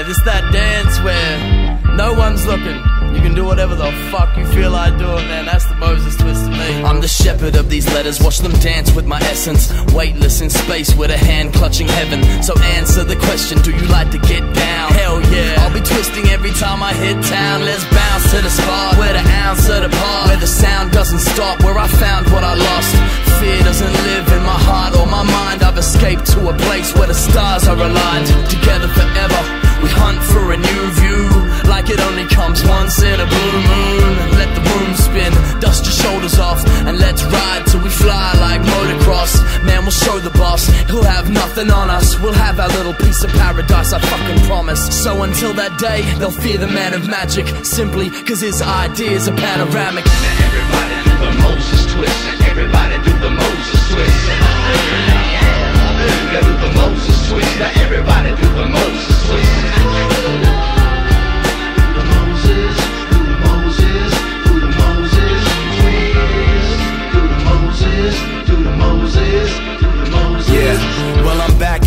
yeah, just that dance where no one's looking. You can do whatever the fuck you feel like doing, man. That's the Moses twist to me. I'm the shepherd of these letters. Watch them dance with my essence, weightless in space with a hand clutching heaven. So answer the question, do you like to get down? Hell yeah, I'll be twisting every time I hit town. Let's bounce to the spot where the ounce of the part, where the sound doesn't stop, where I found what I lost. Fear doesn't live in my heart or my mind. I've escaped to a place where the stars are aligned. Together forever, we hunt for a new view, like it only comes once in a blue moon. Let the room spin, dust your shoulders off, and let's ride till we fly like motocross. Man, we'll show the boss, he'll have nothing on us. We'll have our little piece of paradise, I fucking promise. So until that day, they'll fear the man of magic, simply cause his ideas are panoramic. Now everybody do the Moses twist, everybody do the Moses twist, everybody do the Moses twist, now everybody do the Moses twist.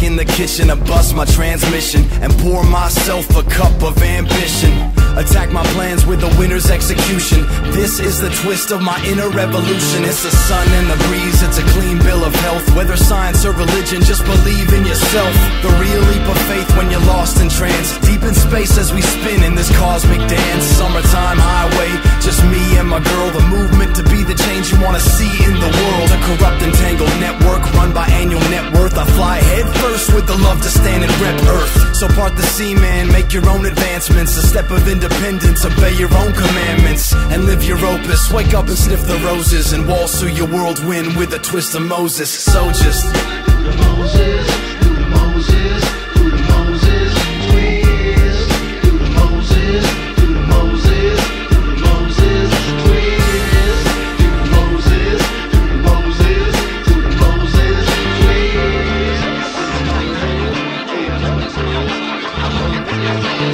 In the kitchen, I bust my transmission and pour myself a cup of ambition. Attack my plans with a winner's execution. This is the twist of my inner revolution. It's the sun and the breeze, it's a clean bill of health. Whether science or religion, just believe in yourself. The real leap of faith when you're lost in trance, deep in space as we spin in this cosmic dance. Summertime highway, just me and my girl. The movement to be the change you want to see in the world. A corrupt and tangled network run by annual net worth. I fly head first with the love to stand and rep earth. So part the sea, man, make your own advancements. A step of independence, obey your own commandments, and live your opus. Wake up and sniff the roses, and waltz through your whirlwind with a twist of Moses. So just do the Moses, do the Moses, do the Moses twist, do the Moses, do the Moses, do the Moses twist, do the Moses, do the Moses, do the Moses twist.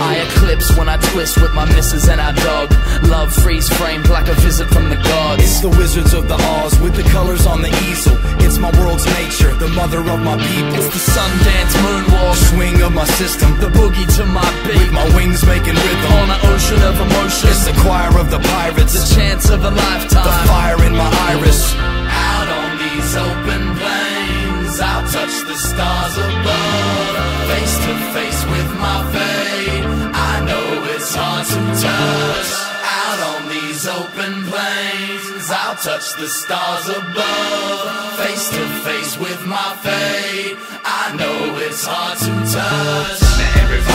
I eclipse when I twist with my missus and our dog. Love freeze framed like a visit from the gods. It's the Wizards of the Oz with the colors on the easel. It's my world's nature, the mother of my people. It's the Sundance moonwalk, swing of my system, the boogie to my beat, with my wings making rhythm on an ocean of emotion. It's the choir of the pirates, the chance of a lifetime, the fire in my iris. Out on these open plains, I'll touch the stars above, face to face with my fate. I know it's hard to touch. Out on these open plains, I'll touch the stars above, face to face with my fate. I know it's hard to touch.